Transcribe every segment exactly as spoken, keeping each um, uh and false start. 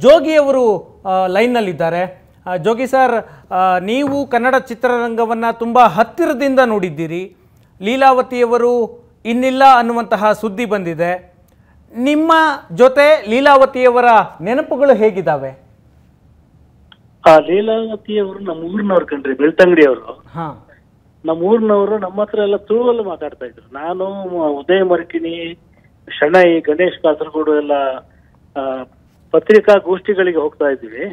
Jogi avaru line nalli iddare. Jogi sir, Neevu Kannada Chitrarangavana Tumba Hattiradinda Nodidiri, Leelavathi avaru Innilla annuvantaha Suddi bandide. Nimma jote Leelavathi avara Nenapugalu hegidave? Leelavathi avaru namma oorinavaru kandre Beltangadi avaru. ನಮ್ಮೂರಿನವರು ನಮ್ಮ ಹತ್ರ ಎಲ್ಲ ತುಳುವಲ್ಲಿ ಮಾತಾಡ್ತಾ ಇದ್ರು. ನಾನು ಉದಯ ಮರ್ಕಿನಿ, ಶಣೈ, ಗಣೇಶ್ ಕಾಸರಗೋಡು ಎಲ್ಲ ಪತ್ರಿಕಾ ಗೋಷ್ಠಿಗಳಿಗೆ ಹೋಗ್ತಾ ಇದ್ದೀವಿ.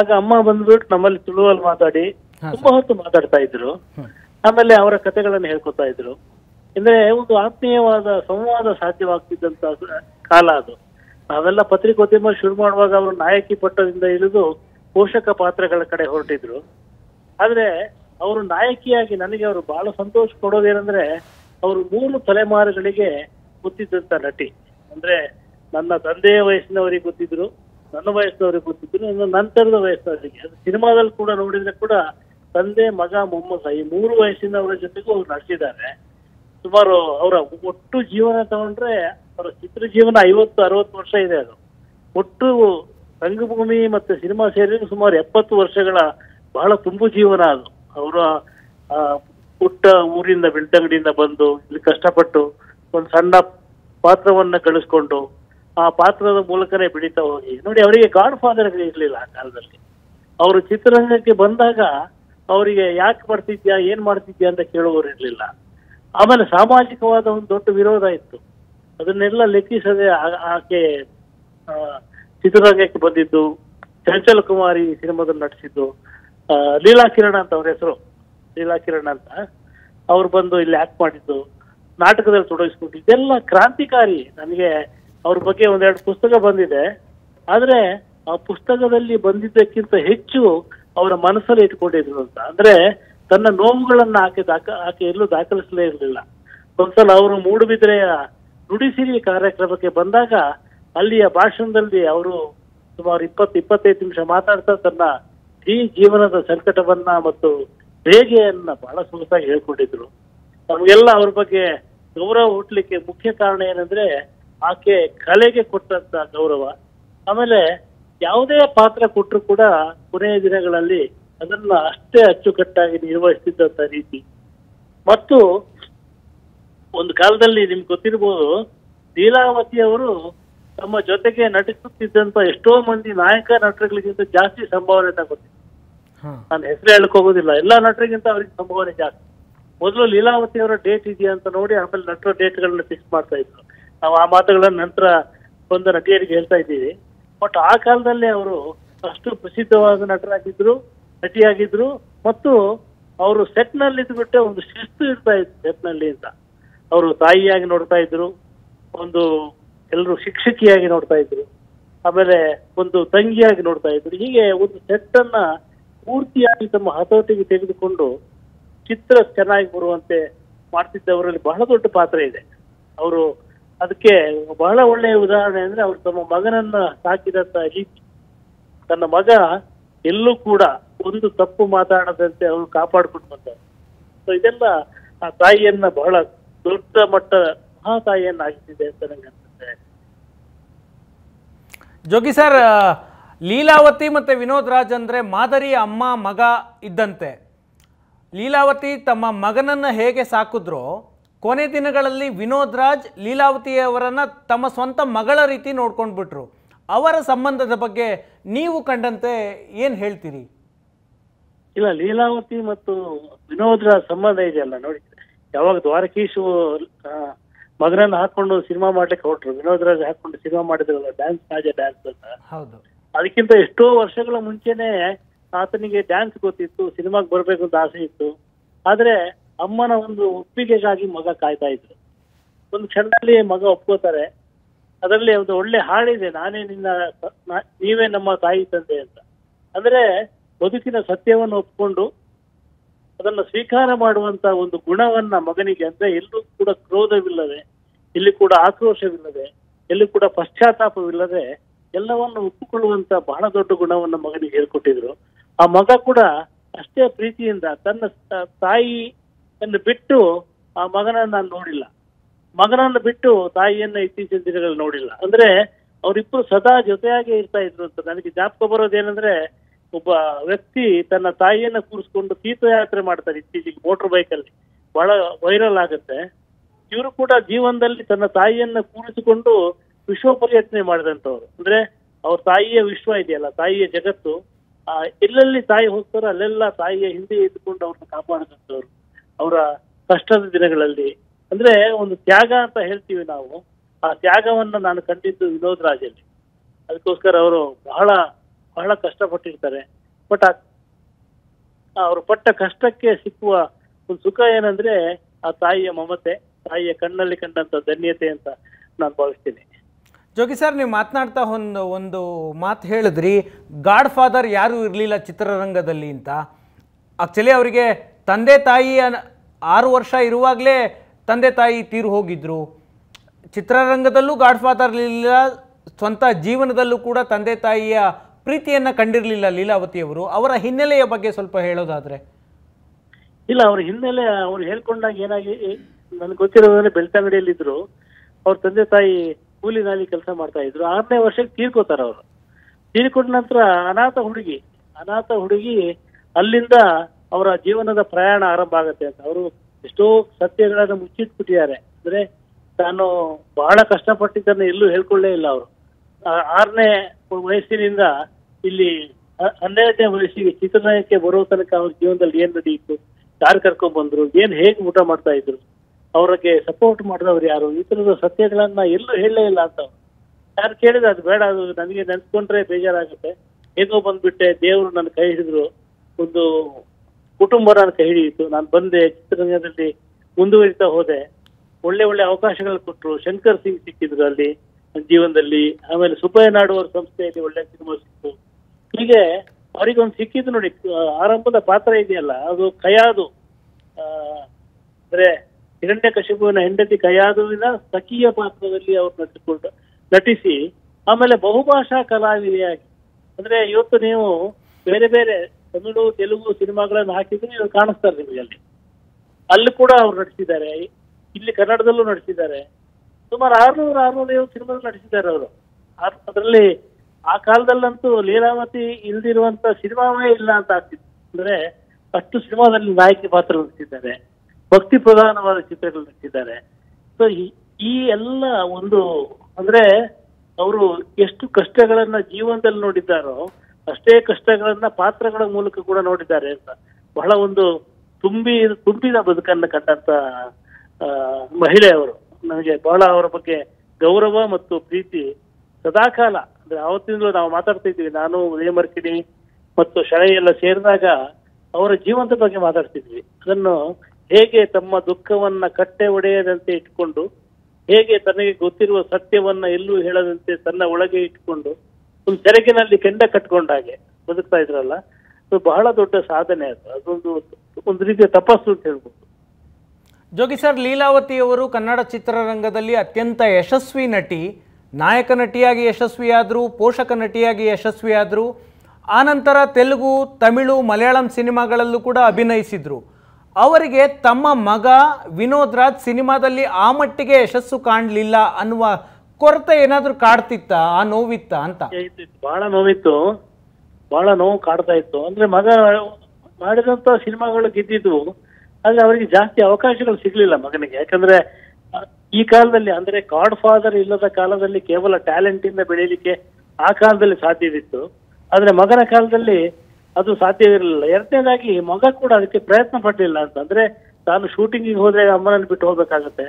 ಆಗ ಅಮ್ಮ ಬಂದ್ಬಿಟ್ಟು ನಮ್ಮಲ್ಲಿ ತುಳುವಲ್ಲಿ ಮಾತಾಡಿ ತುಂಬಾ ಹೊತ್ತು ಮಾತಾಡ್ತಾ ಇದ್ರು. ಆಮೇಲೆ ಅವರ ಕಥೆಗಳನ್ನು ಹೇಳ್ಕೊತಾ ಇದ್ರು. ಅಂದ್ರೆ ಒಂದು ಆತ್ಮೀಯವಾದ ಸಂವಾದ ಸಾಧ್ಯವಾಗ್ತಿದ್ದಂತ ಕಾಲ ಅದು. ನಾವೆಲ್ಲ ಪತ್ರಿಕೋದ್ಯಮ ಶುರು ಮಾಡುವಾಗ ಅವರು ನಾಯಕಿ ಪಟ್ಟದಿಂದ ಇಳಿದು ಪೋಷಕ ಪಾತ್ರಗಳ ಕಡೆ ಹೊರಟಿದ್ರು. ಆದ್ರೆ ಅವರು ನಾಯಕಿಯಾಗಿ ನನಗೆ ಅವರು ಬಹಳ ಸಂತೋಷ ಕೊಡೋದೇನೆಂದ್ರೆ ಅವರು ಮೂರು ತಲೆಮಾರುಗಳಿಗೆ ಗೊತ್ತಿದ್ದಂತ ನಟಿ. ಅಂದ್ರೆ ನನ್ನ ತಂದೆಯ ವಯಸ್ಸಿನವರಿಗೆ ಗೊತ್ತಿದ್ರು, ನನ್ನ ವಯಸ್ಸಿನವರಿಗೆ ಗೊತ್ತಿದ್ರು, ನನ್ನ ನಂತರದ ವಯಸ್ಸಿನವರಿಗೆ. ಸಿನಿಮಾದಲ್ಲಿ ಕೂಡ ನೋಡಿದ್ರೆ ಕೂಡ ತಂದೆ, ಮಗ, ಮೊಮ್ಮಗ ಈ ಮೂರು ವಯಸ್ಸಿನವರ ಜೊತೆಗೂ ಅವ್ರು ನಟಿಸಿದ್ದಾರೆ. ಸುಮಾರು ಅವರ ಒಟ್ಟು ಜೀವನ ತಗೊಂಡ್ರೆ ಅವರ ಚಿತ್ರ ಜೀವನ ಐವತ್ತು ಅರವತ್ತು ವರ್ಷ ಇದೆ. ಅದು ಒಟ್ಟು ರಂಗಭೂಮಿ ಮತ್ತೆ ಸಿನಿಮಾ ಸೇರಿ ಸುಮಾರು ಎಪ್ಪತ್ತು ವರ್ಷಗಳ ಬಹಳ ತುಂಬು ಜೀವನ ಅದು. ಅವರ ಪುಟ್ಟ ಊರಿಂದ ಬೆಳ್ತಂಗಡಿಯಿಂದ ಬಂದು ಇಲ್ಲಿ ಕಷ್ಟಪಟ್ಟು ಒಂದು ಸಣ್ಣ ಪಾತ್ರವನ್ನ ಗಳಿಸ್ಕೊಂಡು ಆ ಪಾತ್ರದ ಮೂಲಕನೇ ಬೆಳೀತಾ ಹೋಗಿ ನೋಡಿ. ಅವರಿಗೆ ಗಾಡ್ ಫಾದರ್ಗಳು ಇರ್ಲಿಲ್ಲ ಆ ಕಾಲದಲ್ಲಿ. ಅವರು ಚಿತ್ರರಂಗಕ್ಕೆ ಬಂದಾಗ ಅವರಿಗೆ ಯಾಕೆ ಮಾಡ್ತಿದ್ಯಾ, ಏನ್ ಮಾಡ್ತಿದ್ಯಾ ಅಂತ ಕೇಳುವವರು ಇರ್ಲಿಲ್ಲ. ಆಮೇಲೆ ಸಾಮಾಜಿಕವಾದ ಒಂದು ದೊಡ್ಡ ವಿರೋಧ ಇತ್ತು. ಅದನ್ನೆಲ್ಲ ಲೆಕ್ಕಿಸದೆ ಆಕೆ ಚಿತ್ರರಂಗಕ್ಕೆ ಬಂದಿದ್ದು. ಚಂಚಲ ಕುಮಾರಿ ಸಿನಿಮಾದಲ್ಲಿ ನಟಿಸಿದ್ದು. ಲೀಲಾ ಕಿರಣ ಅಂತ ಅವ್ರ ಹೆಸರು, ಲೀಲಾ ಕಿರಣ ಅಂತ ಅವ್ರು ಬಂದು ಇಲ್ಲಿ ಆಕ್ಟ್ ಮಾಡಿದ್ದು, ನಾಟಕದಲ್ಲಿ ತೊಡಗಿಸ್ಕೊಂಡು ಇದೆಲ್ಲ ಕ್ರಾಂತಿಕಾರಿ. ನನಗೆ ಅವ್ರ ಬಗ್ಗೆ ಒಂದೆರಡು ಪುಸ್ತಕ ಬಂದಿದೆ. ಆದ್ರೆ ಆ ಪುಸ್ತಕದಲ್ಲಿ ಬಂದಿದ್ದಕ್ಕಿಂತ ಹೆಚ್ಚು ಅವರ ಮನಸ್ಸಲ್ಲಿ ಇಟ್ಕೊಂಡಿದ್ರು ಅಂತ. ಅಂದ್ರೆ ತನ್ನ ನೋವುಗಳನ್ನ ಆಕೆ ದಾಖ ಆಕೆ ಎಲ್ಲೂ ದಾಖಲಿಸಲೇ ಇರಲಿಲ್ಲ. ಒಂದ್ಸಲ ಅವರು ಮೂಡುಬಿದ್ರೆಯ ನುಡಿಸಿರಿ ಕಾರ್ಯಕ್ರಮಕ್ಕೆ ಬಂದಾಗ ಅಲ್ಲಿಯ ಭಾಷಣದಲ್ಲಿ ಅವರು ಸುಮಾರು ಇಪ್ಪತ್ತು ಇಪ್ಪತ್ತೈದು ನಿಮಿಷ ಮಾತಾಡ್ತಾ ತನ್ನ ಈ ಜೀವನದ ಸಂಕಟವನ್ನ ಮತ್ತು ರೇಗೆಯನ್ನ ಬಹಳ ಸೊಗಸಾಗಿ ಹೇಳ್ಕೊಂಡಿದ್ರು. ನಮ್ಗೆಲ್ಲ ಅವ್ರ ಬಗ್ಗೆ ಗೌರವ ಹುಟ್ಟಲಿಕ್ಕೆ ಮುಖ್ಯ ಕಾರಣ ಏನಂದ್ರೆ ಆಕೆ ಕಲೆಗೆ ಕೊಟ್ಟಂತ ಗೌರವ. ಆಮೇಲೆ ಯಾವುದೇ ಪಾತ್ರ ಕೊಟ್ಟರು ಕೂಡ ಕೊನೆಯ ದಿನಗಳಲ್ಲಿ ಅದನ್ನ ಅಷ್ಟೇ ಅಚ್ಚುಕಟ್ಟಾಗಿ ನಿರ್ವಹಿಸ್ತಿದ್ದಂತ ರೀತಿ. ಮತ್ತು ಒಂದು ಕಾಲದಲ್ಲಿ ನಿಮ್ಗೆ ಗೊತ್ತಿರ್ಬೋದು, ಲೀಲಾವತಿ ಅವರು ತಮ್ಮ ಜೊತೆಗೆ ನಟಿಸುತ್ತಿದ್ದಂತ ಎಷ್ಟೋ ಮಂದಿ ನಾಯಕ ನಟರುಗಳಿಗಿಂತ ಜಾಸ್ತಿ ಸಂಭಾವನೆ ತಗೊತಿದ್ರು. ನಾನು ಹೆಸರು ಹೇಳ್ಕೋಗೋದಿಲ್ಲ, ಎಲ್ಲಾ ನಟರಿಗಿಂತ ಅವ್ರಿಗೆ ಸಂಭಾವನೆ ಜಾಸ್ತಿ. ಮೊದಲು ಲೀಲಾವತಿ ಅವರ ಡೇಟ್ ಇದೆಯಾ ಅಂತ ನೋಡಿ ಆಮೇಲೆ ನಟರ ಡೇಟ್ ಗಳನ್ನ ಫಿಕ್ಸ್ ಮಾಡ್ತಾ ಇದ್ರು. ನಾವು ಆ ಮಾತುಗಳನ್ನ ನಂತರ ಬಂದ ನಟಿಯರಿಗೆ ಹೇಳ್ತಾ ಇದ್ದೀವಿ. ಬಟ್ ಆ ಕಾಲದಲ್ಲಿ ಅವರು ಅಷ್ಟು ಪ್ರಸಿದ್ಧವಾದ ನಟರಾಗಿದ್ರು, ನಟಿಯಾಗಿದ್ರು. ಮತ್ತು ಅವರು ಸೆಟ್ ನಲ್ಲಿ ಇದ್ಬಿಟ್ಟೆ ಒಂದು ಶಿಸ್ತು ಇರ್ತಾ ಇದ್ರು ಸೆಟ್ ನಲ್ಲಿ ಅಂತ. ಅವರು ತಾಯಿಯಾಗಿ ನೋಡ್ತಾ ಇದ್ರು, ಒಂದು ಎಲ್ಲರೂ ಶಿಕ್ಷಕಿಯಾಗಿ ನೋಡ್ತಾ ಇದ್ರು, ಆಮೇಲೆ ಒಂದು ತಂಗಿಯಾಗಿ ನೋಡ್ತಾ ಇದ್ರು. ಹೀಗೆ ಒಂದು ಸೆಟ್ ಅನ್ನ ಪೂರ್ತಿಯಾಗಿ ತಮ್ಮ ಹತೋಟಿಗೆ ತೆಗೆದುಕೊಂಡು ಚಿತ್ರ ಚೆನ್ನಾಗಿ ಬರುವಂತೆ ಮಾಡ್ತಿದ್ದವರಲ್ಲಿ ಬಹಳ ದೊಡ್ಡ ಪಾತ್ರ ಇದೆ. ಅವರು ಅದಕ್ಕೆ ಬಹಳ ಒಳ್ಳೆಯ ಉದಾಹರಣೆ ಅಂದ್ರೆ ಅವ್ರು ತಮ್ಮ ಮಗನನ್ನ ಸಾಕಿದಂತ ರೀತಿ. ತನ್ನ ಮಗ ಎಲ್ಲೂ ಕೂಡ ಒಂದು ತಪ್ಪು ಮಾತಾಡದಂತೆ ಅವರು ಕಾಪಾಡ್ಕೊಂಡು ಬಂದರು. ಸೊ ಇದೆಲ್ಲ ಆ ತಾಯಿಯನ್ನ ಬಹಳ ದೊಡ್ಡ ಮಟ್ಟ ಮಹಾ ತಾಯಿಯನ್ನ ಆಗಿಸಿದೆ ಅಂತ ನಂಗೆ. ಜೋಗಿ ಸರ್, ಲೀಲಾವತಿ ಮತ್ತು ವಿನೋದ್ ರಾಜ್ ಅಂದರೆ ಮಾದರಿ ಅಮ್ಮ ಮಗ ಇದ್ದಂತೆ. ಲೀಲಾವತಿ ತಮ್ಮ ಮಗನನ್ನು ಹೇಗೆ ಸಾಕಿದ್ರೋ ಕೊನೆ ದಿನಗಳಲ್ಲಿ ವಿನೋದ್ ರಾಜ್ ಲೀಲಾವತಿಯವರನ್ನು ತಮ್ಮ ಸ್ವಂತ ಮಗಳ ರೀತಿ ನೋಡ್ಕೊಂಡ್ಬಿಟ್ರು. ಅವರ ಸಂಬಂಧದ ಬಗ್ಗೆ ನೀವು ಕಂಡಂತೆ ಏನು ಹೇಳ್ತೀರಿ? ಇಲ್ಲ, ಲೀಲಾವತಿ ಮತ್ತು ವಿನೋದ್ ರಾಜ್ ಸಂಬಂಧ ಇದೆಯಲ್ಲ ನೋಡಿ, ಯಾವಾಗ ದ್ವಾರಕೀಶು ಮಗನನ್ನ ಹಾಕೊಂಡು ಸಿನಿಮಾ ಮಾಡ್ಲಿಕ್ಕೆ ಹೊರಟ್ರು, ವಿನೋದ್ ರಾಜ್ ಹಾಕೊಂಡು ಸಿನಿಮಾ ಮಾಡಿದ್ರಲ್ಲ ಡ್ಯಾನ್ಸ್ ರಾಜ ಡ್ಯಾನ್ಸ್ ಅಂತ. ಹೌದು, ಅದಕ್ಕಿಂತ ಎಷ್ಟೋ ವರ್ಷಗಳ ಮುಂಚೆನೆ ಆತನಿಗೆ ಡ್ಯಾನ್ಸ್ ಗೊತ್ತಿತ್ತು, ಸಿನಿಮಾಗೆ ಬರ್ಬೇಕು ಅಂತ ಆಸೆ ಇತ್ತು. ಆದ್ರೆ ಅಮ್ಮನ ಒಂದು ಒಪ್ಪಿಗೆಗಾಗಿ ಮಗ ಕಾಯ್ತಾ ಇದ್ರು. ಒಂದು ಕ್ಷಣದಲ್ಲಿ ಮಗ ಒಪ್ಕೋತಾರೆ. ಅದರಲ್ಲಿ ಒಂದು ಒಳ್ಳೆ ಹಾಡಿದೆ, ನಾನೇ ನಿನ್ನ ನೀವೇ ನಮ್ಮ ತಾಯಿ ತಂದೆ ಅಂತ. ಅಂದ್ರೆ ಬದುಕಿನ ಸತ್ಯವನ್ನು ಒಪ್ಕೊಂಡು ಅದನ್ನು ಸ್ವೀಕಾರ ಮಾಡುವಂತ ಒಂದು ಗುಣವನ್ನ ಮಗನಿಗೆ, ಅಂದ್ರೆ ಎಲ್ಲೂ ಕೂಡ ಕ್ರೋಧವಿಲ್ಲದೆ, ಇಲ್ಲಿ ಕೂಡ ಆಕ್ರೋಶವಿಲ್ಲದೆ, ಎಲ್ಲೂ ಕೂಡ ಪಶ್ಚಾತ್ತಾಪವಿಲ್ಲದೆ ಎಲ್ಲವನ್ನು ಒಪ್ಪಿಕೊಳ್ಳುವಂತ ಬಹಳ ದೊಡ್ಡ ಗುಣವನ್ನ ಮಗನಿಗೆ ಹೇಳ್ಕೊಟ್ಟಿದ್ರು. ಆ ಮಗ ಕೂಡ ಅಷ್ಟೇ ಪ್ರೀತಿಯಿಂದ ತನ್ನ ತಾಯಿಯನ್ನು ಬಿಟ್ಟು ಆ ಮಗನನ್ನ ನೋಡಿಲ್ಲ, ಮಗನನ್ನು ಬಿಟ್ಟು ತಾಯಿಯನ್ನ ಇತ್ತೀಚಿನ ದಿನಗಳಲ್ಲಿ ನೋಡಿಲ್ಲ. ಅಂದ್ರೆ ಅವರಿಬ್ರು ಸದಾ ಜೊತೆಯಾಗಿ ಇರ್ತಾ ಇದ್ರು ಅಂತ ನನಗೆ ಜ್ಞಾಪಕ ಬರೋದೇನಂದ್ರೆ, ಒಬ್ಬ ವ್ಯಕ್ತಿ ತನ್ನ ತಾಯಿಯನ್ನ ಕೂರಿಸ್ಕೊಂಡು ತೀರ್ಥಯಾತ್ರೆ ಮಾಡ್ತಾರೆ ಇತ್ತೀಚೆಗೆ ಮೋಟರ್ ಬೈಕ್ ಅಲ್ಲಿ, ಬಹಳ ವೈರಲ್ ಆಗುತ್ತೆ. ಇವರು ಕೂಡ ಜೀವನದಲ್ಲಿ ತನ್ನ ತಾಯಿಯನ್ನ ಕೂರಿಸಿಕೊಂಡು ವಿಶ್ವ ಪ್ರಯತ್ನ ಮಾಡಿದಂತವ್ರು. ಅಂದ್ರೆ ಅವ್ರ ತಾಯಿಯ ವಿಶ್ವ ಇದೆಯಲ್ಲ, ತಾಯಿಯ ಜಗತ್ತು, ಆ ಎಲ್ಲೆಲ್ಲಿ ತಾಯಿ ಹೋಗ್ತಾರೋ ಅಲ್ಲೆಲ್ಲ ತಾಯಿಯ ಹಿಂದೆ ಇದ್ಕೊಂಡು ಅವ್ರನ್ನ ಕಾಪಾಡಿದಂತವ್ರು ಅವರ ಕಷ್ಟದ ದಿನಗಳಲ್ಲಿ. ಅಂದ್ರೆ ಒಂದು ತ್ಯಾಗ ಅಂತ ಹೇಳ್ತೀವಿ ನಾವು, ಆ ತ್ಯಾಗವನ್ನ ನಾನು ಕಂಡಿದ್ದು ವಿನೋದ್ ರಾಜಲ್ಲಿ. ಅದಕ್ಕೋಸ್ಕರ ಅವರು ಬಹಳ ಬಹಳ ಕಷ್ಟಪಟ್ಟಿರ್ತಾರೆ. ಬಟ್ ಅವರು ಪಟ್ಟ ಕಷ್ಟಕ್ಕೆ ಸಿಕ್ಕುವ ಒಂದು ಸುಖ ಏನಂದ್ರೆ ಆ ತಾಯಿಯ ಮಮತೆ, ತಾಯಿಯ ಕಣ್ಣಲ್ಲಿ ಕಂಡಂತ ಧನ್ಯತೆ ಅಂತ ನಾನು ಭಾವಿಸ್ತೀನಿ. ಜೋಗಿ ಸರ್, ನೀವು ಮಾತನಾಡ್ತಾ ಒಂದು ಒಂದು ಮಾತು ಹೇಳಿದ್ರಿ, ಗಾಡ್ ಫಾದರ್ ಯಾರೂ ಇರಲಿಲ್ಲ ಚಿತ್ರರಂಗದಲ್ಲಿ ಅಂತ. ಆಕ್ಚುಲಿ ಅವರಿಗೆ ತಂದೆ ತಾಯಿಯ ಆರು ವರ್ಷ ಇರುವಾಗಲೇ ತಂದೆ ತಾಯಿ ತೀರು ಹೋಗಿದ್ರು. ಚಿತ್ರರಂಗದಲ್ಲೂ ಗಾಡ್ ಫಾದರ್ ಇರಲಿಲ್ಲ, ಸ್ವಂತ ಜೀವನದಲ್ಲೂ ಕೂಡ ತಂದೆ ತಾಯಿಯ ಪ್ರೀತಿಯನ್ನ ಕಂಡಿರಲಿಲ್ಲ ಲೀಲಾವತಿಯವರು. ಅವರ ಹಿನ್ನೆಲೆಯ ಬಗ್ಗೆ ಸ್ವಲ್ಪ ಹೇಳೋದಾದ್ರೆ. ಇಲ್ಲ, ಅವ್ರ ಹಿನ್ನೆಲೆ ಅವ್ರು ಹೇಳ್ಕೊಂಡಾಗ ಏನಾಗಿ ನನ್ಗೆ ಗೊತ್ತಿರೋದ್ರೆ, ಬೆಳ್ತಂಗಡಿಯಲ್ಲಿದ್ರು, ಅವ್ರ ತಂದೆ ತಾಯಿ ಕೂಲಿ ನಾಲಿ ಕೆಲಸ ಮಾಡ್ತಾ ಇದ್ರು. ಆರನೇ ವರ್ಷಕ್ಕೆ ತೀರ್ಕೋತಾರ ಅವರು. ತೀರ್ಕೊಂಡ ನಂತರ ಅನಾಥ ಹುಡುಗಿ ಅನಾಥ ಹುಡುಗಿ ಅಲ್ಲಿಂದ ಅವರ ಜೀವನದ ಪ್ರಯಾಣ ಆರಂಭ ಆಗುತ್ತೆ ಅಂತ. ಅವರು ಎಷ್ಟೋ ಸತ್ಯಗಳನ್ನ ಮುಚ್ಚಿಟ್ಬಿಟ್ಟಿದ್ದಾರೆ. ಅಂದ್ರೆ ತಾನು ಬಹಳ ಕಷ್ಟಪಟ್ಟಿದ್ದನ್ನ ಎಲ್ಲೂ ಹೇಳ್ಕೊಳ್ಳೇ ಇಲ್ಲ ಅವರು. ಆರನೇ ವಯಸ್ಸಿನಿಂದ ಇಲ್ಲಿ ಹನ್ನೆರಡನೇ ವಯಸ್ಸಿಗೆ ಚಿತ್ರರಂಗಕ್ಕೆ ಬರೋ ತನಕ ಅವ್ರ ಜೀವನದಲ್ಲಿ ಏನ್ ನಡೆಯಿತು, ಯಾರು ಕರ್ಕೊಂಡ್ ಬಂದ್ರು, ಏನ್ ಹೇಗ್ ಊಟ ಮಾಡ್ತಾ ಇದ್ರು, ಅವ್ರಿಗೆ ಸಪೋರ್ಟ್ ಮಾಡಿದವ್ರು ಯಾರು, ಈ ತರದ ಸತ್ಯಗಳನ್ನ ಎಲ್ಲೂ ಹೇಳಲೇ ಇಲ್ಲ ಅಂತ. ಯಾರು ಕೇಳಿದ್ರೆ ಅದು ಬೇಡ, ಅದು ನನಗೆ ನೆನ್ಸ್ಕೊಂಡ್ರೆ ಬೇಜಾರಾಗುತ್ತೆ, ಹೇಗೋ ಬಂದ್ಬಿಟ್ಟೆ, ದೇವ್ರು ನನ್ನ ಕೈ ಹಿಡಿದ್ರು, ಒಂದು ಕುಟುಂಬ ನನ್ನ ಕೈ ಹಿಡಿಯಿತು, ನಾನು ಬಂದೆ, ಚಿತ್ರರಂಗದಲ್ಲಿ ಮುಂದುವರಿತಾ ಹೋದೆ, ಒಳ್ಳೆ ಒಳ್ಳೆ ಅವಕಾಶಗಳು ಕೊಟ್ಟರು. ಶಂಕರ್ ಸಿಂಗ್ ಸಿಕ್ಕಿದ್ರು ಅಲ್ಲಿ ಜೀವನದಲ್ಲಿ, ಆಮೇಲೆ ಸುಬ್ಬಯ್ಯ ನಾಡು ಅವ್ರ ಸಂಸ್ಥೆಯಲ್ಲಿ ಒಳ್ಳೆ ಸಿನಿಮಾ ಸಿಕ್ತು. ಹೀಗೆ ಅವ್ರಿಗೊಂದು ಸಿಕ್ಕಿದ್ದು ನೋಡಿ, ಆರಂಭದ ಪಾತ್ರ ಇದೆಯಲ್ಲ ಅದು ಕಯಾದು, ಅಂದ್ರೆ ಹಿರಣ್ಯ ಕಶಿಪುವಿನ ಹೆಂಡತಿ ಕಯಾದುವಿನ ಸಖಿಯ ಪಾತ್ರದಲ್ಲಿ ಅವ್ರು ನಟಿಸಿಕೊಂಡು ನಟಿಸಿ, ಆಮೇಲೆ ಬಹುಭಾಷಾ ಕಲಾವಿದೆಯಾಗಿ, ಅಂದ್ರೆ ಇವತ್ತು ನೀವು ಬೇರೆ ಬೇರೆ ತಮಿಳು ತೆಲುಗು ಸಿನಿಮಾಗಳನ್ನು ಹಾಕಿದ್ರೆ ಇವ್ರು ಕಾಣಿಸ್ತಾರೆ ನಿಮಗೆ. ಅಲ್ಲಿ ಅಲ್ಲಿ ಕೂಡ ಅವ್ರು ನಟಿಸಿದ್ದಾರೆ, ಇಲ್ಲಿ ಕನ್ನಡದಲ್ಲೂ ನಟಿಸಿದ್ದಾರೆ. ಸುಮಾರು ಆರ್ನೂರ ಆರ್ನೂರ ಐವತ್ತು ಸಿನಿಮಾದಲ್ಲಿ ನಟಿಸಿದ್ದಾರೆ ಅವರು. ಅದರಲ್ಲಿ ಆ ಕಾಲದಲ್ಲಂತೂ ಲೀಲಾವತಿ ಇಲ್ದಿರುವಂತ ಸಿನಿಮಾವೇ ಇಲ್ಲ ಅಂತ ಆಗ್ತಿತ್ತು. ಅಂದ್ರೆ ಅಷ್ಟು ಸಿನಿಮಾದಲ್ಲಿ ನಾಯಕಿ ಪಾತ್ರ ನಟಿಸಿದ್ದಾರೆ, ಭಕ್ತಿ ಪ್ರಧಾನವಾದ ಚಿತ್ರಗಳು ನಟಿಸಿದ್ದಾರೆ. ಸೊ ಈ ಎಲ್ಲ ಒಂದು ಅಂದ್ರೆ ಅವರು ಎಷ್ಟು ಕಷ್ಟಗಳನ್ನ ಜೀವನದಲ್ಲಿ ನೋಡಿದ್ದಾರೋ ಅಷ್ಟೇ ಕಷ್ಟಗಳನ್ನ ಪಾತ್ರಗಳ ಮೂಲಕ ಕೂಡ ನೋಡಿದ್ದಾರೆ ಅಂತ. ಬಹಳ ಒಂದು ತುಂಬಿ ತುಂಬಿದ ಬದುಕನ್ನು ಕಂಡಂತ ಮಹಿಳೆಯವರು. ನನಗೆ ಬಹಳ ಅವರ ಬಗ್ಗೆ ಗೌರವ ಮತ್ತು ಪ್ರೀತಿ ಸದಾಕಾಲ. ಅಂದ್ರೆ ಅವತ್ತಿಂದಲೂ ನಾವು ಮಾತಾಡ್ತಾ ಇದ್ವಿ, ನಾನು ಉದಯಮರ್ಕಿಣಿ ಮತ್ತು ಶರೈ ಎಲ್ಲ ಸೇರಿದಾಗ ಅವರ ಜೀವನದ ಬಗ್ಗೆ ಮಾತಾಡ್ತಿದ್ವಿ. ಅದನ್ನು ಹೇಗೆ ತಮ್ಮ ದುಃಖವನ್ನ ಕಟ್ಟೆ ಒಡೆಯದಂತೆ ಇಟ್ಕೊಂಡು, ಹೇಗೆ ತನಗೆ ಗೊತ್ತಿರುವ ಸತ್ಯವನ್ನ ಎಲ್ಲೂ ಹೇಳದಂತೆ ತನ್ನ ಒಳಗೆ ಇಟ್ಕೊಂಡು ಒಂದು ಸೆರಗಿನಲ್ಲಿ ಕೆಂಡ ಕಟ್ಕೊಂಡಾಗೆ ಬದುಕ್ತಾ ಇದ್ರಲ್ಲ, ಅದು ಬಹಳ ದೊಡ್ಡ ಸಾಧನೆ. ಅದು ಅದೊಂದು ಒಂದು ರೀತಿಯ ತಪಸ್ಸು ಅಂತ ಹೇಳ್ಬೋದು. ಜೋಗಿ ಸರ್, ಲೀಲಾವತಿಯವರು ಕನ್ನಡ ಚಿತ್ರರಂಗದಲ್ಲಿ ಅತ್ಯಂತ ಯಶಸ್ವಿ ನಟಿ, ನಾಯಕ ನಟಿಯಾಗಿ ಯಶಸ್ವಿಯಾದರು, ಪೋಷಕ ನಟಿಯಾಗಿ ಯಶಸ್ವಿಯಾದರು. ಆನಂತರ ತೆಲುಗು, ತಮಿಳು, ಮಲಯಾಳಂ ಸಿನಿಮಾಗಳಲ್ಲೂ ಕೂಡ ಅಭಿನಯಿಸಿದರು. ಅವರಿಗೆ ತಮ್ಮ ಮಗ ವಿನೋದ್ ರಾಜ್ ಸಿನಿಮಾದಲ್ಲಿ ಆ ಮಟ್ಟಿಗೆ ಯಶಸ್ಸು ಕಾಣಲಿಲ್ಲ ಅನ್ನುವ ಕೊರತೆ ಏನಾದರೂ ಕಾಡ್ತಿತ್ತ? ಆ ನೋವಿತ್ತ ಅಂತ? ಬಹಳ ನೋವಿತ್ತು, ಬಹಳ ನೋವು ಕಾಡ್ತಾ ಇತ್ತು. ಅಂದ್ರೆ ಮಗ ಮಾಡಿದಂತ ಸಿನಿಮಾಗಳು ಗೆದ್ದಿದ್ವು, ಆದ್ರೆ ಅವರಿಗೆ ಜಾಸ್ತಿ ಅವಕಾಶಗಳು ಸಿಗ್ಲಿಲ್ಲ ಮಗನಿಗೆ. ಯಾಕಂದ್ರೆ ಈ ಕಾಲದಲ್ಲಿ ಅಂದ್ರೆ ಗಾಡ್ ಫಾದರ್ ಇಲ್ಲದ ಕಾಲದಲ್ಲಿ ಕೇವಲ ಟ್ಯಾಲೆಂಟ್ ಇಂದ ಬೆಳೀಲಿಕ್ಕೆ ಆ ಕಾಲದಲ್ಲಿ ಸಾಧ್ಯವಿತ್ತು, ಆದ್ರೆ ಮಗನ ಕಾಲದಲ್ಲಿ ಅದು ಸಾಧ್ಯವಿರಲಿಲ್ಲ. ಎರಡನೇದಾಗಿ ಮಗ ಕೂಡ ಅದಕ್ಕೆ ಪ್ರಯತ್ನ ಪಡ್ಲಿಲ್ಲ ಅಂತ. ಅಂದ್ರೆ ತಾನು ಶೂಟಿಂಗಿಗೆ ಹೋದ್ರೆ ಅಮ್ಮನನ್ನು ಬಿಟ್ಟು ಹೋಗ್ಬೇಕಾಗತ್ತೆ,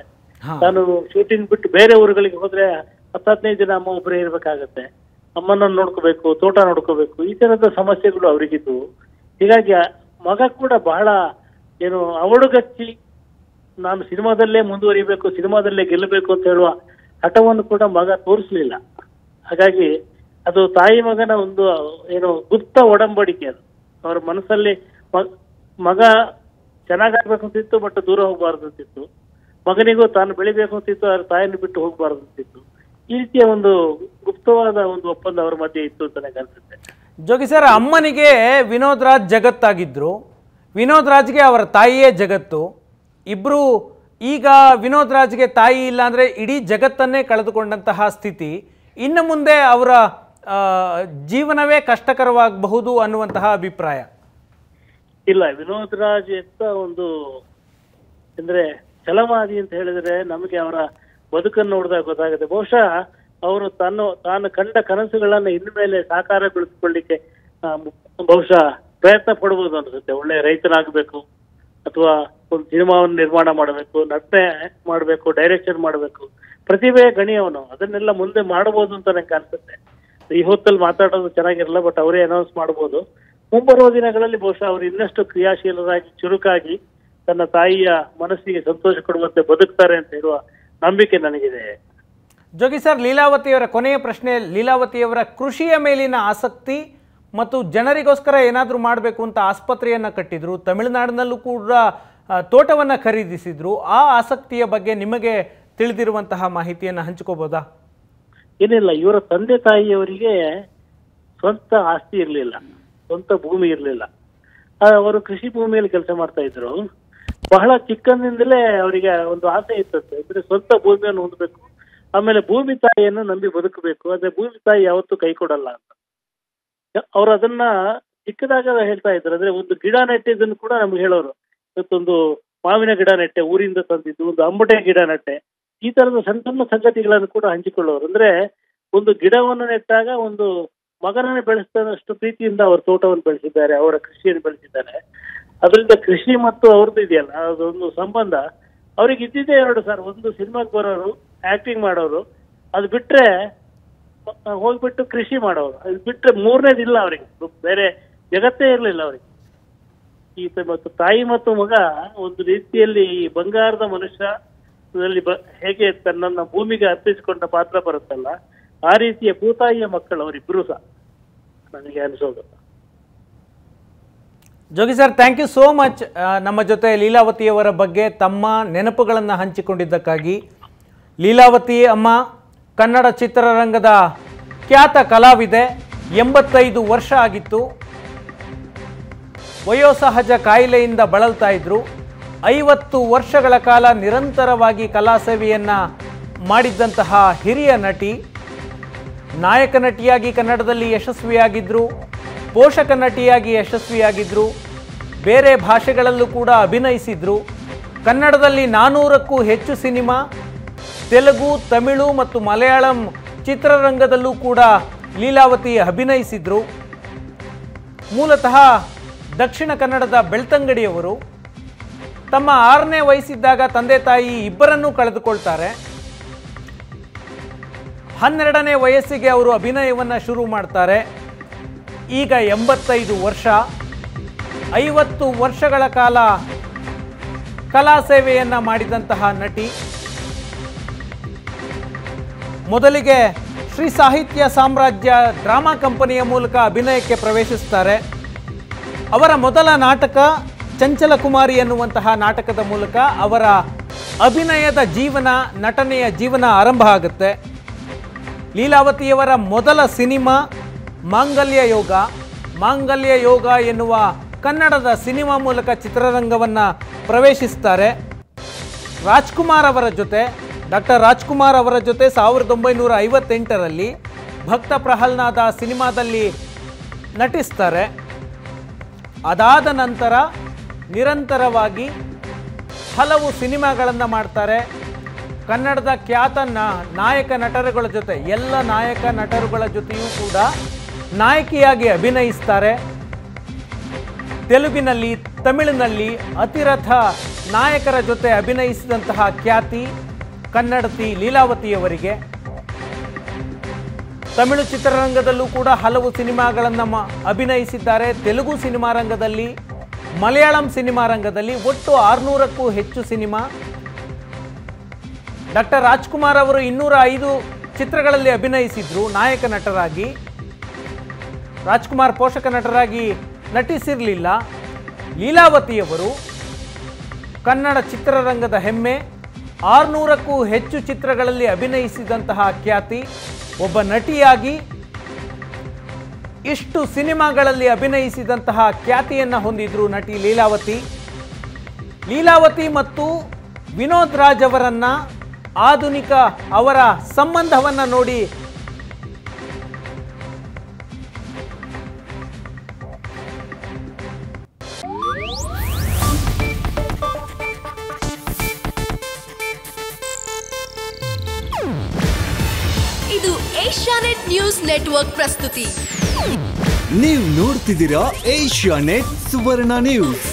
ತಾನು ಶೂಟಿಂಗ್ ಬಿಟ್ಟು ಬೇರೆ ಊರುಗಳಿಗೆ ಹೋದ್ರೆ ಹತ್ತು ಹದಿನೈದು ದಿನ ಅಮ್ಮ ಒಬ್ಬರೇ ಇರ್ಬೇಕಾಗತ್ತೆ, ಅಮ್ಮನನ್ನು ನೋಡ್ಕೋಬೇಕು, ತೋಟ ನೋಡ್ಕೋಬೇಕು, ಈ ತರದ ಸಮಸ್ಯೆಗಳು ಅವರಿಗಿದ್ವು. ಹೀಗಾಗಿ ಮಗ ಕೂಡ ಬಹಳ ಏನು ಅವಡುಗಚ್ಚಿ ನಾನು ಸಿನಿಮಾದಲ್ಲೇ ಮುಂದುವರಿಬೇಕು, ಸಿನಿಮಾದಲ್ಲೇ ಗೆಲ್ಲಬೇಕು ಅಂತ ಹೇಳುವ ಹಠವನ್ನು ಕೂಡ ಮಗ ತೋರಿಸ್ಲಿಲ್ಲ. ಹಾಗಾಗಿ ಅದು ತಾಯಿ ಮಗನ ಒಂದು ಏನು ಗುಪ್ತ ಒಡಂಬಡಿಕೆ. ಅದು ಅವ್ರ ಮನಸ್ಸಲ್ಲಿ ಮಗ ಚೆನ್ನಾಗಾಗ್ಬೇಕು ಅಂತಿತ್ತು, ಬಟ್ ದೂರ ಹೋಗ್ಬಾರ್ದು ಅಂತಿತ್ತು. ಮಗನಿಗೂ ತಾನು ಬೆಳಿಬೇಕು ಅಂತಿತ್ತು, ಅವ್ರ ತಾಯಿನ ಬಿಟ್ಟು ಹೋಗ್ಬಾರ್ದು ಅಂತಿತ್ತು. ಈ ರೀತಿಯ ಒಂದು ಗುಪ್ತವಾದ ಒಂದು ಒಪ್ಪಂದ ಅವ್ರ ಮಧ್ಯೆ ಇತ್ತು ಅಂತ ನನಗೆ ಅನ್ಸುತ್ತೆ. ಜೋಗಿ ಸರ್, ಅಮ್ಮನಿಗೆ ವಿನೋದ್ ರಾಜ್ ಜಗತ್ತಾಗಿದ್ರು, ವಿನೋದ್ ರಾಜ್ಗೆ ಅವರ ತಾಯಿಯೇ ಜಗತ್ತು. ಇಬ್ಬರು ಈಗ ವಿನೋದ್ ರಾಜ್ಗೆ ತಾಯಿ ಇಲ್ಲ ಅಂದರೆ ಇಡೀ ಜಗತ್ತನ್ನೇ ಕಳೆದುಕೊಂಡಂತಹ ಸ್ಥಿತಿ. ಇನ್ನು ಮುಂದೆ ಅವರ ಜೀವನವೇ ಕಷ್ಟಕರವಾಗಬಹುದು ಅನ್ನುವಂತಹ ಅಭಿಪ್ರಾಯ ಇಲ್ಲ. ವಿನೋದ್ ರಾಜ್ ಅಂತ ಒಂದು ಅಂದ್ರೆ ಛಲವಾದಿ ಅಂತ ಹೇಳಿದ್ರೆ ನಮಗೆ ಅವರ ಬದುಕನ್ನು ನೋಡಿದಾಗ ಗೊತ್ತಾಗುತ್ತೆ. ಬಹುಶಃ ಅವರು ತಾನು ತಾನು ಕಂಡ ಕನಸುಗಳನ್ನು ಇನ್ಮೇಲೆ ಸಾಕಾರಗೊಳಿಸಿಕೊಳ್ಳಿಕ್ಕೆ ಬಹುಶಃ ಪ್ರಯತ್ನ ಪಡಬಹುದು ಅನ್ಸುತ್ತೆ. ಒಳ್ಳೆ ರೈತನಾಗಬೇಕು ಅಥವಾ ಒಂದು ಸಿನಿಮಾವನ್ನು ನಿರ್ಮಾಣ ಮಾಡಬೇಕು, ನಟನೆ ಮಾಡಬೇಕು, ಡೈರೆಕ್ಷನ್ ಮಾಡಬೇಕು, ಪ್ರತಿಭೆ ಗಣಿ ಅವನು, ಅದನ್ನೆಲ್ಲ ಮುಂದೆ ಮಾಡಬಹುದು ಅಂತ ನನಗೆ ಅನ್ಸುತ್ತೆ. ಈ ಹೊತ್ತಲ್ಲಿ ಮಾತಾಡೋದು ಚೆನ್ನಾಗಿರಲ್ಲ, ಬಟ್ ಅವರೇ ಅನೌನ್ಸ್ ಮಾಡಬಹುದು. ಮುಂಬರುವ ದಿನಗಳಲ್ಲಿ ಬಹುಶಃ ಅವರು ಇನ್ನಷ್ಟು ಕ್ರಿಯಾಶೀಲರಾಗಿ ಚುರುಕಾಗಿ ತನ್ನ ತಾಯಿಯ ಮನಸ್ಸಿಗೆ ಸಂತೋಷ ಕೊಡುವಂತೆ ಬದುಕ್ತಾರೆ ಅಂತ ಹೇಳುವ ನಂಬಿಕೆ ನನಗಿದೆ. ಜೋಗಿ ಸರ್, ಲೀಲಾವತಿಯವರ ಕೊನೆಯ ಪ್ರಶ್ನೆ, ಲೀಲಾವತಿಯವರ ಕೃಷಿಯ ಮೇಲಿನ ಆಸಕ್ತಿ ಮತ್ತು ಜನರಿಗೋಸ್ಕರ ಏನಾದರೂ ಮಾಡಬೇಕು ಅಂತ ಆಸ್ಪತ್ರೆಯನ್ನು ಕಟ್ಟಿದ್ರು, ತಮಿಳುನಾಡಿನಲ್ಲೂ ಕೂಡ ತೋಟವನ್ನು ಖರೀದಿಸಿದ್ರು, ಆ ಆಸಕ್ತಿಯ ಬಗ್ಗೆ ನಿಮಗೆ ತಿಳಿದಿರುವಂತಹ ಮಾಹಿತಿಯನ್ನು ಹಂಚಿಕೋಬೋದಾ? ಏನಿಲ್ಲ, ಇವರ ತಂದೆ ತಾಯಿಯವರಿಗೆ ಸ್ವಂತ ಆಸ್ತಿ ಇರಲಿಲ್ಲ, ಸ್ವಂತ ಭೂಮಿ ಇರಲಿಲ್ಲ. ಅವರು ಕೃಷಿ ಭೂಮಿಯಲ್ಲಿ ಕೆಲಸ ಮಾಡ್ತಾ ಇದ್ರು. ಬಹಳ ಚಿಕ್ಕಂದಿಂದಲೇ ಅವರಿಗೆ ಒಂದು ಆಸೆ ಇತ್ತಂತೆ, ಅಂದ್ರೆ ಸ್ವಂತ ಭೂಮಿಯನ್ನು ಹೊಂದಬೇಕು, ಆಮೇಲೆ ಭೂಮಿ ತಾಯಿಯನ್ನು ನಂಬಿ ಬದುಕಬೇಕು, ಆದ್ರೆ ಭೂಮಿ ತಾಯಿ ಯಾವತ್ತೂ ಕೈ ಕೊಡಲ್ಲ ಅಂತ ಅವ್ರು ಅದನ್ನ ಚಿಕ್ಕದಾಗ ಹೇಳ್ತಾ ಇದ್ರು. ಅಂದ್ರೆ ಒಂದು ಗಿಡ ನೆಟ್ಟಿದ್ದನ್ನು ಕೂಡ ನಮ್ಗೆ ಹೇಳೋರು, ಇವತ್ತೊಂದು ಮಾವಿನ ಗಿಡ ನೆಟ್ಟೆ ಊರಿಂದ ತಂದಿದ್ದು, ಒಂದು ಅಂಬಟೆ ಗಿಡ ನೆಟ್ಟೆ, ಈ ತರದ ಸಣ್ಣ ಸಣ್ಣ ಸಂಗತಿಗಳನ್ನು ಕೂಡ ಹಂಚಿಕೊಳ್ಳೋರು. ಅಂದ್ರೆ ಒಂದು ಗಿಡವನ್ನು ನೆಟ್ಟಾಗ ಒಂದು ಮಗನನ್ನು ಬೆಳೆಸಿದಷ್ಟು ಪ್ರೀತಿಯಿಂದ ಅವರು ತೋಟವನ್ನು ಬೆಳೆಸಿದ್ದಾರೆ, ಅವರ ಕೃಷಿಯನ್ನು ಬೆಳೆಸಿದ್ದಾರೆ. ಅದರಿಂದ ಕೃಷಿ ಮತ್ತು ಅವ್ರದ್ದು ಇದೆಯಲ್ಲ ಅದೊಂದು ಸಂಬಂಧ ಅವ್ರಿಗೆ ಇದ್ದಿದ್ದೇ ಎರಡು ಸರ್. ಒಂದು ಸಿನಿಮಾಗೆ ಬರೋರು, ಆಕ್ಟಿಂಗ್ ಮಾಡೋರು, ಅದು ಬಿಟ್ರೆ ಹೋಗ್ಬಿಟ್ಟು ಕೃಷಿ ಮಾಡೋರು, ಅದು ಬಿಟ್ರೆ ಮೂರನೇದಿಲ್ಲ ಅವ್ರಿಗೆ, ಬೇರೆ ಜಗತ್ತೇ ಇರಲಿಲ್ಲ ಅವರಿಗೆ. ಈ ಮತ್ತು ತಾಯಿ ಮತ್ತು ಮಗ ಒಂದು ರೀತಿಯಲ್ಲಿ ಈ ಬಂಗಾರದ ಮನುಷ್ಯ ಹೇಗೆ ತನ್ನ ಭೂಮಿಗೆ ಅರ್ಪಿಸಿಕೊಂಡ ಪಾತ್ರ ಬರುತ್ತಲ್ಲ, ಆ ರೀತಿಯ ಭೂತಾಯಿಯ ಮಕ್ಕಳು ಅವರಿಬ್ರು ಸಹ ನನಗೆ ಅನಿಸೋದು. Jogi sir, thank you so much. ನಮ್ಮ ಜೊತೆ ಲೀಲಾವತಿಯವರ ಬಗ್ಗೆ ತಮ್ಮ ನೆನಪುಗಳನ್ನು ಹಂಚಿಕೊಂಡಿದ್ದಕ್ಕಾಗಿ. ಲೀಲಾವತಿ ಅಮ್ಮ ಕನ್ನಡ ಚಿತ್ರರಂಗದ ಖ್ಯಾತ ಕಲಾವಿದೆ. ಎಂಬತ್ತೈದು ವರ್ಷ ಆಗಿತ್ತು. ವಯೋಸಹಜ ಕಾಯಿಲೆಯಿಂದ ಬಳಲ್ತಾ ಇದ್ರು. ಐವತ್ತು ವರ್ಷಗಳ ಕಾಲ ನಿರಂತರವಾಗಿ ಕಲಾ ಸೇವೆಯನ್ನು ಮಾಡಿದ್ದಂತಹ ಹಿರಿಯ ನಟಿ. ನಾಯಕ ನಟಿಯಾಗಿ ಕನ್ನಡದಲ್ಲಿ ಯಶಸ್ವಿಯಾಗಿದ್ದರು, ಪೋಷಕ ನಟಿಯಾಗಿ ಯಶಸ್ವಿಯಾಗಿದ್ದರು, ಬೇರೆ ಭಾಷೆಗಳಲ್ಲೂ ಕೂಡ ಅಭಿನಯಿಸಿದರು. ಕನ್ನಡದಲ್ಲಿ ನಾನ್ನೂರಕ್ಕೂ ಹೆಚ್ಚು ಸಿನಿಮಾ, ತೆಲುಗು, ತಮಿಳು ಮತ್ತು ಮಲಯಾಳಂ ಚಿತ್ರರಂಗದಲ್ಲೂ ಕೂಡ ಲೀಲಾವತಿ ಅಭಿನಯಿಸಿದರು. ಮೂಲತಃ ದಕ್ಷಿಣ ಕನ್ನಡದ ಬೆಳ್ತಂಗಡಿಯವರು. ತಮ್ಮ ಆರನೇ ವಯಸ್ಸಿದ್ದಾಗ ತಂದೆ ತಾಯಿ ಇಬ್ಬರನ್ನೂ ಕಳೆದುಕೊಳ್ತಾರೆ. ಹನ್ನೆರಡನೇ ವಯಸ್ಸಿಗೆ ಅವರು ಅಭಿನಯವನ್ನು ಶುರು ಮಾಡ್ತಾರೆ. ಈಗ ಎಂಬತ್ತೈದು ವರ್ಷ. ಐವತ್ತು ವರ್ಷಗಳ ಕಾಲ ಕಲಾ ಸೇವೆಯನ್ನು ಮಾಡಿದಂತಹ ನಟಿ. ಮೊದಲಿಗೆ ಶ್ರೀ ಸಾಹಿತ್ಯ ಸಾಮ್ರಾಜ್ಯ ಡ್ರಾಮಾ ಕಂಪನಿಯ ಮೂಲಕ ಅಭಿನಯಕ್ಕೆ ಪ್ರವೇಶಿಸ್ತಾರೆ. ಅವರ ಮೊದಲ ನಾಟಕ ಚಂಚಲ ಕುಮಾರಿ ಎನ್ನುವಂತಹ ನಾಟಕದ ಮೂಲಕ ಅವರ ಅಭಿನಯದ ಜೀವನ, ನಟನೆಯ ಜೀವನ ಆರಂಭ ಆಗುತ್ತೆ. ಲೀಲಾವತಿಯವರ ಮೊದಲ ಸಿನಿಮಾ ಮಾಂಗಲ್ಯ ಯೋಗ. ಮಾಂಗಲ್ಯ ಯೋಗ ಎನ್ನುವ ಕನ್ನಡದ ಸಿನಿಮಾ ಮೂಲಕ ಚಿತ್ರರಂಗವನ್ನು ಪ್ರವೇಶಿಸ್ತಾರೆ. ರಾಜ್ಕುಮಾರ್ ಅವರ ಜೊತೆ, ಡಾಕ್ಟರ್ ರಾಜ್ಕುಮಾರ್ ಅವರ ಜೊತೆ ಸಾವಿರದ ಒಂಬೈನೂರ ಐವತ್ತೆಂಟರಲ್ಲಿ ಭಕ್ತ ಪ್ರಹ್ಲಾದ ಸಿನಿಮಾದಲ್ಲಿ ನಟಿಸ್ತಾರೆ. ಅದಾದ ನಂತರ ನಿರಂತರವಾಗಿ ಹಲವು ಸಿನಿಮಾಗಳನ್ನು ಮಾಡ್ತಾರೆ. ಕನ್ನಡದ ಖ್ಯಾತ ನಾಯಕ ನಟರುಗಳ ಜೊತೆ, ಎಲ್ಲ ನಾಯಕ ನಟರುಗಳ ಜೊತೆಯೂ ಕೂಡ ನಾಯಕಿಯಾಗಿ ಅಭಿನಯಿಸ್ತಾರೆ. ತೆಲುಗಿನಲ್ಲಿ, ತಮಿಳಿನಲ್ಲಿ ಅತಿರಥ ನಾಯಕರ ಜೊತೆ ಅಭಿನಯಿಸಿದಂತಹ ಖ್ಯಾತಿ ಕನ್ನಡತಿ ಲೀಲಾವತಿಯವರಿಗೆ. ತಮಿಳು ಚಿತ್ರರಂಗದಲ್ಲೂ ಕೂಡ ಹಲವು ಸಿನಿಮಾಗಳನ್ನು ಮ ಅಭಿನಯಿಸಿದ್ದಾರೆ. ತೆಲುಗು ಸಿನಿಮಾ ರಂಗದಲ್ಲಿ, ಮಲಯಾಳಂ ಸಿನಿಮಾ ರಂಗದಲ್ಲಿ ಒಟ್ಟು ಆರುನೂರಕ್ಕೂ ಹೆಚ್ಚು ಸಿನಿಮಾ. ಡಾಕ್ಟರ್ ರಾಜ್ಕುಮಾರ್ ಅವರು ಇನ್ನೂರ ಐದು ಚಿತ್ರಗಳಲ್ಲಿ ಅಭಿನಯಿಸಿದ್ರು ನಾಯಕ ನಟರಾಗಿ. ರಾಜ್ಕುಮಾರ್ ಪೋಷಕ ನಟರಾಗಿ ನಟಿಸಿರಲಿಲ್ಲ. ಲೀಲಾವತಿಯವರು ಕನ್ನಡ ಚಿತ್ರರಂಗದ ಹೆಮ್ಮೆ. ಆರುನೂರಕ್ಕೂ ಹೆಚ್ಚು ಚಿತ್ರಗಳಲ್ಲಿ ಅಭಿನಯಿಸಿದಂತಹ ಖ್ಯಾತಿ. ಒಬ್ಬ ನಟಿಯಾಗಿ ಇಷ್ಟು ಸಿನಿಮಾಗಳಲ್ಲಿ ಅಭಿನಯಿಸಿದಂತಹ ಖ್ಯಾತಿಯನ್ನು ಹೊಂದಿದ್ರು ನಟಿ ಲೀಲಾವತಿ. ಲೀಲಾವತಿ ಮತ್ತು ವಿನೋದ್ ರಾಜ್ ಅವರನ್ನು, ಆಧುನಿಕ ಅವರ ಸಂಬಂಧವನ್ನು ನೋಡಿ Asianet News Network ಪ್ರಸ್ತುತಿ ನೀವು ನೋಡ್ತಿದ್ದೀರಾ Asianet Suvarna News.